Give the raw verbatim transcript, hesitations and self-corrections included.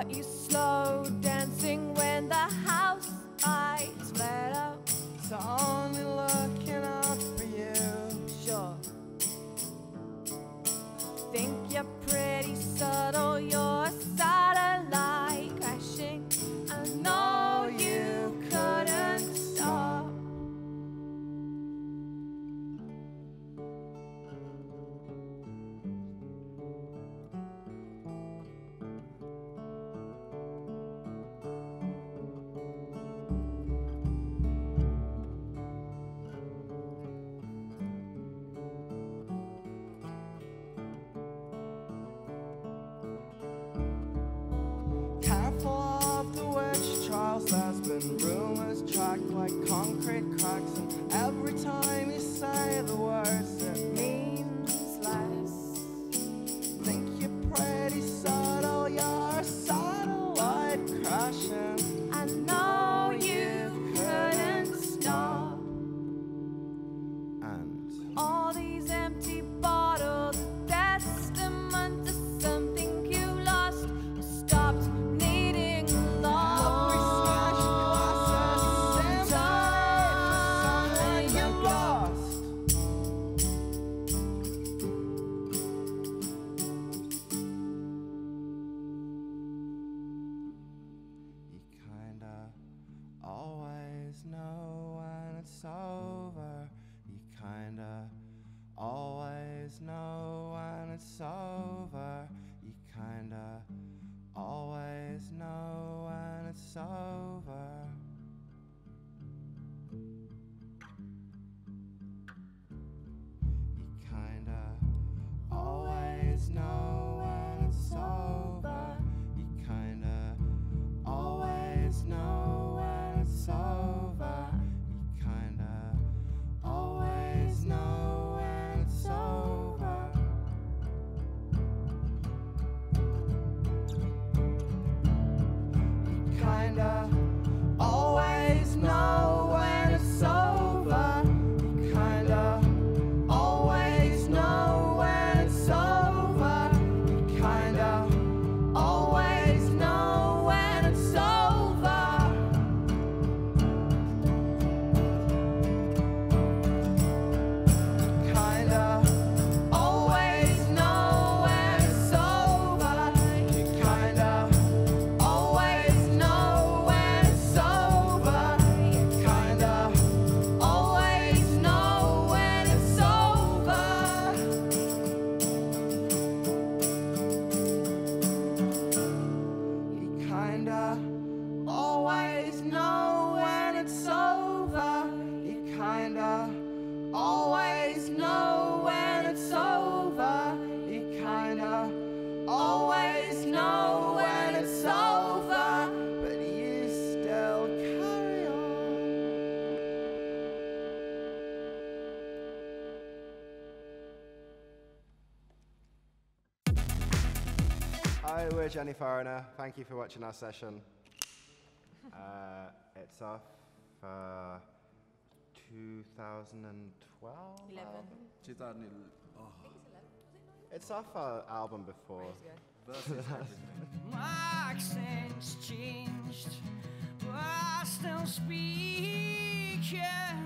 Caught you slow dancing when the house lights let up. So only looking out for you. Sure. Think you're pretty subtle, you're a satellite crashing. I know you couldn't stop. There's been rumors tracked like concrete cracks, and every time you say the words it means less. Think you're pretty subtle, you're a satellite crashing. I know you couldn't stop. And all these empty bottles, testament to something you lost or stopped needing love. Always know when it's over. You kinda always know when it's over. You kinda always know when it's over. You kinda always know when it's over. You kinda always know. It's over. You kinda always know when it's over. You kinda always know when it's over. You kinda always know when it's over. You kinda always know when it's over. Always know when it's over. You kinda always know when it's over. You kinda always know when it's over, but you still carry on. Hi, we're Johnny Foreigner. Thank you for watching our session. Uh, it's off uh, two thousand twelve? eleven. two thousand eleven. Oh. I think it's eleven. Was it nine? It's off our album before. My accent's changed, but I still speak, yeah.